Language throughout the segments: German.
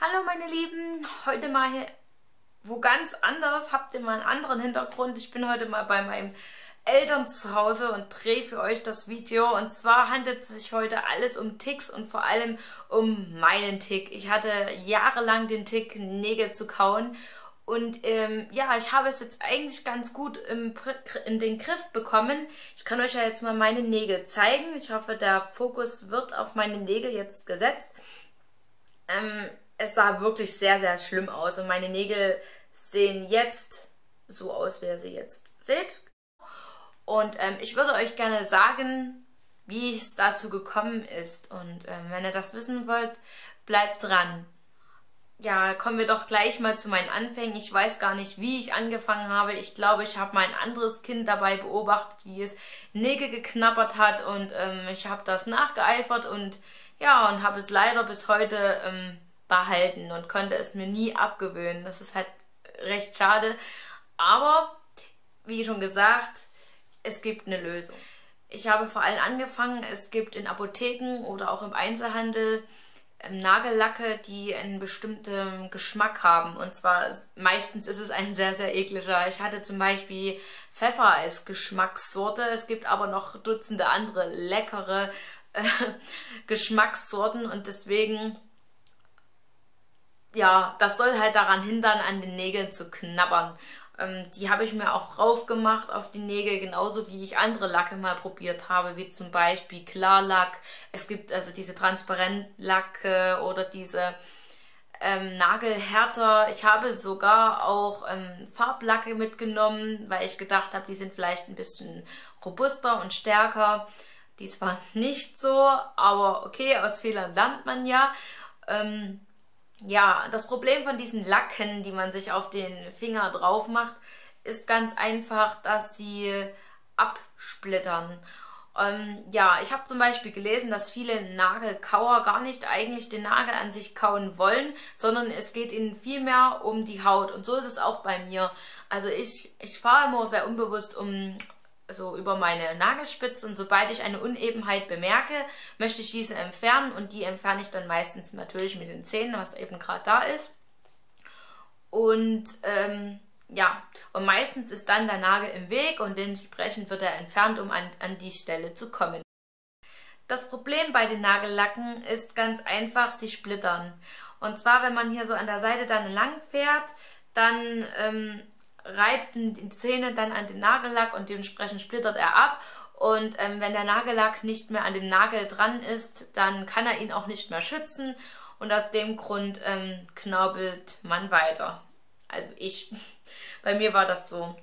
Hallo meine Lieben, heute mal wo ganz anderes, habt ihr mal einen anderen Hintergrund. Ich bin heute mal bei meinen Eltern zu Hause und drehe für euch das Video. Und zwar handelt es sich heute alles um Ticks und vor allem um meinen Tick. Ich hatte jahrelang den Tick, Nägel zu kauen. Und ja, ich habe es jetzt eigentlich ganz gut in den Griff bekommen. Ich kann euch ja jetzt mal meine Nägel zeigen. Ich hoffe, der Fokus wird auf meine Nägel jetzt gesetzt. Es sah wirklich sehr, sehr schlimm aus. Und meine Nägel sehen jetzt so aus, wie ihr sie jetzt seht. Und ich würde euch gerne sagen, wie es dazu gekommen ist. Und wenn ihr das wissen wollt, bleibt dran. Ja, kommen wir doch gleich mal zu meinen Anfängen. Ich weiß gar nicht, wie ich angefangen habe. Ich glaube, ich habe mein anderes Kind dabei beobachtet, wie es Nägel geknabbert hat. Und ich habe das nachgeeifert und ja, und habe es leider bis heute behalten und konnte es mir nie abgewöhnen. Das ist halt recht schade. Aber, wie schon gesagt, es gibt eine Lösung. Ich habe vor allem angefangen, es gibt in Apotheken oder auch im Einzelhandel Nagellacke, die einen bestimmten Geschmack haben. Und zwar, meistens ist es ein sehr, sehr ekliger. Ich hatte zum Beispiel Pfeffer als Geschmackssorte. Es gibt aber noch Dutzende andere leckere Geschmackssorten. Und deswegen, ja, das soll halt daran hindern, an den Nägeln zu knabbern. Die habe ich mir auch raufgemacht auf die Nägel, genauso wie ich andere Lacke mal probiert habe, wie zum Beispiel Klarlack. Es gibt also diese Transparentlacke oder diese Nagelhärter. Ich habe sogar auch Farblacke mitgenommen, weil ich gedacht habe, die sind vielleicht ein bisschen robuster und stärker. Dies war nicht so, aber okay, aus Fehlern lernt man ja. Ja, das Problem von diesen Lacken, die man sich auf den Finger drauf macht, ist ganz einfach, dass sie absplittern. Ja, ich habe zum Beispiel gelesen, dass viele Nagelkauer gar nicht eigentlich den Nagel an sich kauen wollen, sondern es geht ihnen vielmehr um die Haut. Und so ist es auch bei mir. Also ich fahre immer sehr unbewusst so über meine Nagelspitze und sobald ich eine Unebenheit bemerke, möchte ich diese entfernen und die entferne ich dann meistens natürlich mit den Zähnen, was eben gerade da ist. Und ja, und meistens ist dann der Nagel im Weg und dementsprechend wird er entfernt, um an die Stelle zu kommen. Das Problem bei den Nagellacken ist ganz einfach, sie splittern. Und zwar, wenn man hier so an der Seite dann lang fährt, dann reibten die Zähne dann an den Nagellack und dementsprechend splittert er ab. Und wenn der Nagellack nicht mehr an dem Nagel dran ist, dann kann er ihn auch nicht mehr schützen. Und aus dem Grund knabbelt man weiter. Also ich. Bei mir war das so.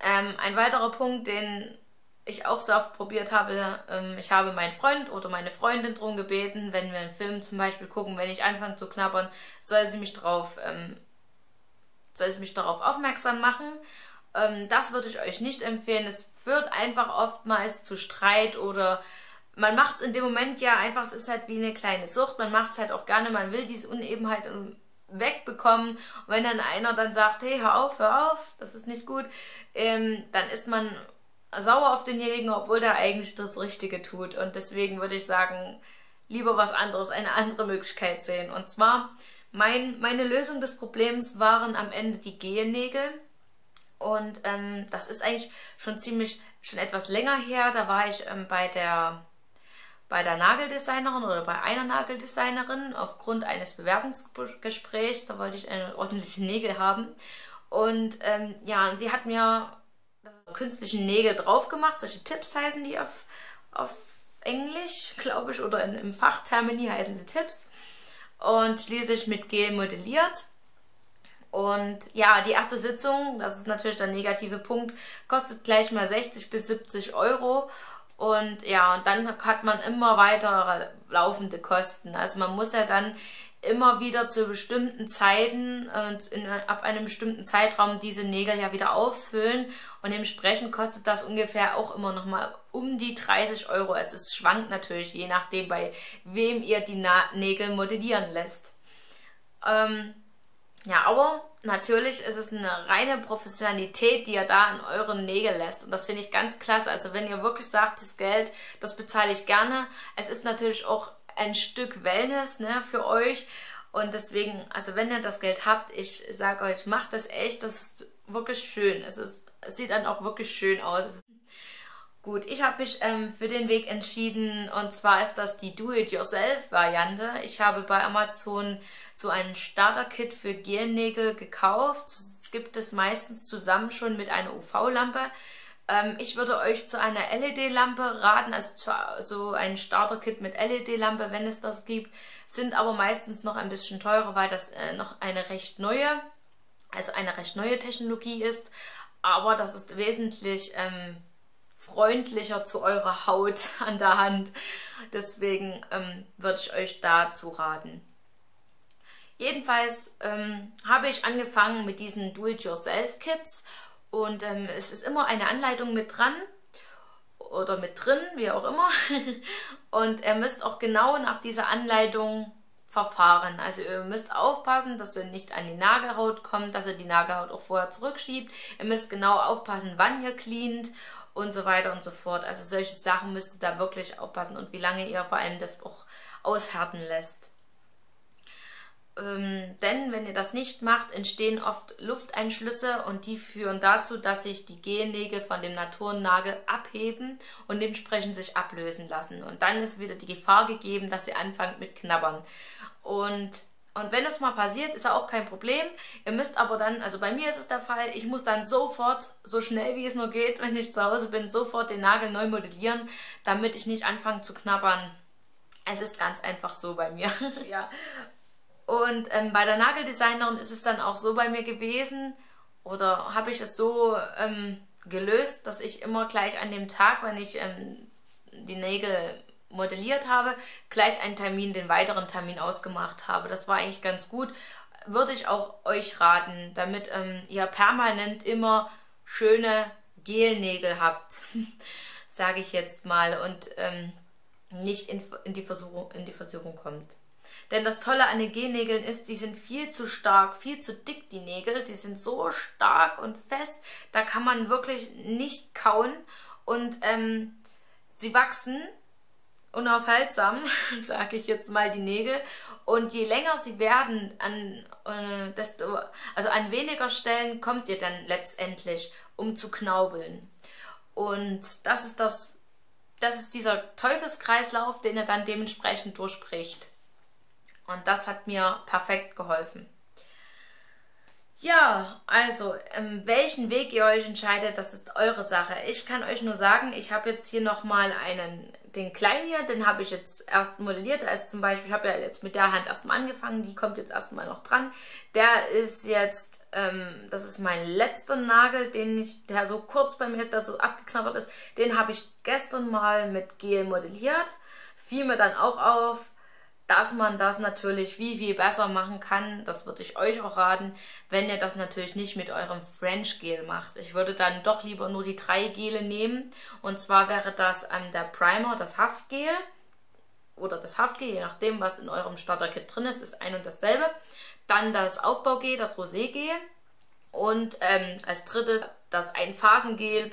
Ein weiterer Punkt, den ich auch so oft probiert habe, ich habe meinen Freund oder meine Freundin darum gebeten, wenn wir einen Film zum Beispiel gucken, wenn ich anfange zu knabbern, soll ich mich darauf aufmerksam machen. Das würde ich euch nicht empfehlen. Es führt einfach oftmals zu Streit oder man macht es in dem Moment ja einfach, es ist halt wie eine kleine Sucht. Man macht es halt auch gerne, man will diese Unebenheit wegbekommen. Und wenn dann einer dann sagt, hey, hör auf, das ist nicht gut, dann ist man sauer auf denjenigen, obwohl der eigentlich das Richtige tut. Und deswegen würde ich sagen, lieber was anderes, eine andere Möglichkeit sehen. Und zwar, meine Lösung des Problems waren am Ende die Gehnägel und das ist eigentlich schon etwas länger her. Da war ich bei der Nageldesignerin oder bei einer Nageldesignerin aufgrund eines Bewerbungsgesprächs. Da wollte ich ordentliche Nägel haben und ja, sie hat mir künstlichen Nägel drauf gemacht. Solche Tipps heißen die auf Englisch, glaube ich, oder im Fachtermini heißen sie Tipps. Und schließlich mit Gel modelliert. Und ja, die erste Sitzung, das ist natürlich der negative Punkt, kostet gleich mal 60 bis 70 Euro. Und ja, und dann hat man immer weitere laufende Kosten. Also man muss ja dann immer wieder zu bestimmten Zeiten und ab einem bestimmten Zeitraum diese Nägel ja wieder auffüllen. Und dementsprechend kostet das ungefähr auch immer nochmal um die 30 Euro. Es schwankt natürlich, je nachdem, bei wem ihr die Nägel modellieren lässt. Ja, aber natürlich ist es eine reine Professionalität, die ihr da an euren Nägeln lässt. Und das finde ich ganz klasse. Also wenn ihr wirklich sagt, das Geld, das bezahle ich gerne. Es ist natürlich auch ein Stück Wellness, ne, für euch. Und deswegen, also wenn ihr das Geld habt, ich sage euch, macht das echt, das ist wirklich schön. Es sieht dann auch wirklich schön aus. Gut, ich habe mich für den Weg entschieden, und zwar ist das die Do-It-Yourself-Variante. Ich habe bei Amazon so ein Starter-Kit für Gel-Nägel gekauft. Das gibt es meistens zusammen schon mit einer UV-Lampe. Ich würde euch zu einer LED-Lampe raten, also zu so ein Starter-Kit mit LED-Lampe, wenn es das gibt. Sind aber meistens noch ein bisschen teurer, weil das noch eine recht neue Technologie ist. Aber das ist wesentlich freundlicher zu eurer Haut an der Hand. Deswegen würde ich euch dazu raten. Jedenfalls habe ich angefangen mit diesen Do-It-Yourself-Kits, und es ist immer eine Anleitung mit dran oder mit drin, wie auch immer. Und ihr müsst auch genau nach dieser Anleitung verfahren. Also ihr müsst aufpassen, dass ihr nicht an die Nagelhaut kommt, dass ihr die Nagelhaut auch vorher zurückschiebt. Ihr müsst genau aufpassen, wann ihr cleant und so weiter und so fort. Also solche Sachen müsst ihr da wirklich aufpassen und wie lange ihr vor allem das auch aushärten lässt. Denn wenn ihr das nicht macht, entstehen oft Lufteinschlüsse, und die führen dazu, dass sich die Gelnägel von dem Naturnagel abheben und dementsprechend sich ablösen lassen. Und dann ist wieder die Gefahr gegeben, dass ihr anfangt mit Knabbern. Und wenn es mal passiert, ist ja auch kein Problem. Ihr müsst aber dann, also bei mir ist es der Fall, ich muss dann sofort, so schnell wie es nur geht, wenn ich zu Hause bin, sofort den Nagel neu modellieren, damit ich nicht anfange zu knabbern. Es ist ganz einfach so bei mir. Ja. Und bei der Nageldesignerin ist es dann auch so bei mir gewesen, oder habe ich es so gelöst, dass ich immer gleich an dem Tag, wenn ich die Nägel modelliert habe, gleich einen Termin, den weiteren Termin ausgemacht habe. Das war eigentlich ganz gut, würde ich auch euch raten, damit ihr permanent immer schöne Gelnägel habt, sage ich jetzt mal, und nicht in die Versuchung kommt. Denn das Tolle an den Gelnägeln ist, die sind viel zu stark, viel zu dick, die Nägel. Die sind so stark und fest, da kann man wirklich nicht kauen. Und sie wachsen unaufhaltsam, sage ich jetzt mal, die Nägel. Und je länger sie werden, an weniger Stellen kommt ihr dann letztendlich, um zu knaubeln. Und das ist dieser Teufelskreislauf, den ihr dann dementsprechend durchbricht. Und das hat mir perfekt geholfen. Ja, also welchen Weg ihr euch entscheidet, das ist eure Sache. Ich kann euch nur sagen, ich habe jetzt hier nochmal den kleinen hier, den habe ich jetzt erst modelliert. Da ist zum Beispiel, ich habe ja jetzt mit der Hand erstmal angefangen, die kommt jetzt erstmal noch dran. Der ist jetzt, das ist mein letzter Nagel, der so kurz bei mir ist, der so abgeknabbert ist. Den habe ich gestern mal mit Gel modelliert. Fiel mir dann auch auf, dass man das natürlich viel besser machen kann. Das würde ich euch auch raten, wenn ihr das natürlich nicht mit eurem French Gel macht. Ich würde dann doch lieber nur die 3 Gele nehmen. Und zwar wäre das der Primer, das Haftgel oder das Haftgel, je nachdem, was in eurem Starterkit drin ist, ist ein und dasselbe. Dann das Aufbaugel, das Rosé-Gel, und als drittes das Einphasengel.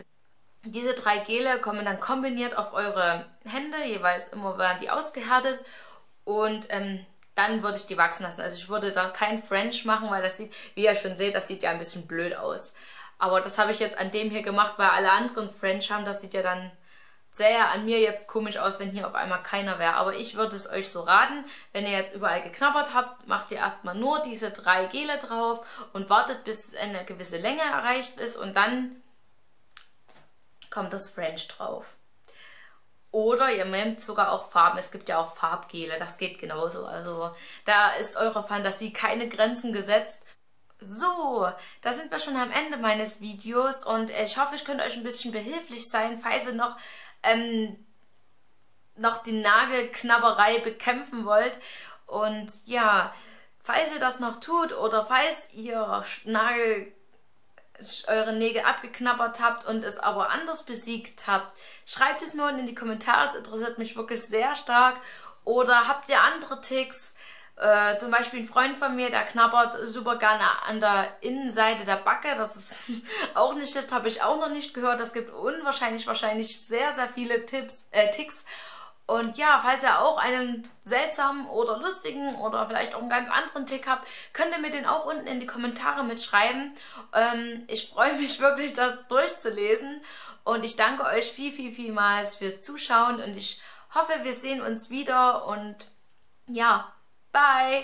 Diese 3 Gele kommen dann kombiniert auf eure Hände, jeweils immer werden die ausgehärtet. Und dann würde ich die wachsen lassen. Also ich würde da kein French machen, weil das sieht, wie ihr schon seht, das sieht ja ein bisschen blöd aus. Aber das habe ich jetzt an dem hier gemacht, weil alle anderen French haben. Das sieht ja dann sehr an mir jetzt komisch aus, wenn hier auf einmal keiner wäre. Aber ich würde es euch so raten, wenn ihr jetzt überall geknabbert habt, macht ihr erstmal nur diese 3 Gele drauf und wartet, bis eine gewisse Länge erreicht ist. Und dann kommt das French drauf. Oder ihr nehmt sogar auch Farben. Es gibt ja auch Farbgele, das geht genauso. Also da ist eure Fantasie keine Grenzen gesetzt. So, da sind wir schon am Ende meines Videos, und ich hoffe, ich könnte euch ein bisschen behilflich sein, falls ihr noch die Nagelknabberei bekämpfen wollt. Und ja, falls ihr das noch tut oder falls ihr eure Nägel abgeknabbert habt und es aber anders besiegt habt, schreibt es mir unten in die Kommentare, es interessiert mich wirklich sehr stark. Oder habt ihr andere Ticks? Zum Beispiel ein Freund von mir, der knabbert super gerne an der Innenseite der Backe, das ist auch nicht schlecht, habe ich auch noch nicht gehört. Es gibt wahrscheinlich sehr, sehr viele Ticks. Und ja, falls ihr auch einen seltsamen oder lustigen oder vielleicht auch einen ganz anderen Tick habt, könnt ihr mir den auch unten in die Kommentare mitschreiben. Ich freue mich wirklich, das durchzulesen. Und ich danke euch vielmals fürs Zuschauen. Und ich hoffe, wir sehen uns wieder. Und ja, bye!